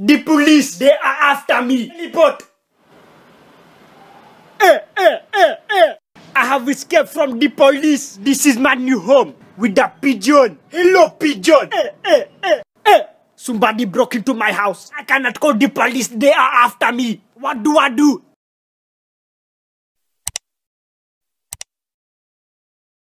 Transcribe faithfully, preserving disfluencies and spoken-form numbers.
The police, they are after me. Report. Eh, eh, eh, eh. I have escaped from the police. This is my new home with the pigeon. Hello, pigeon. Eh, eh, eh, eh. Somebody broke into my house. I cannot call the police. They are after me. What do I do?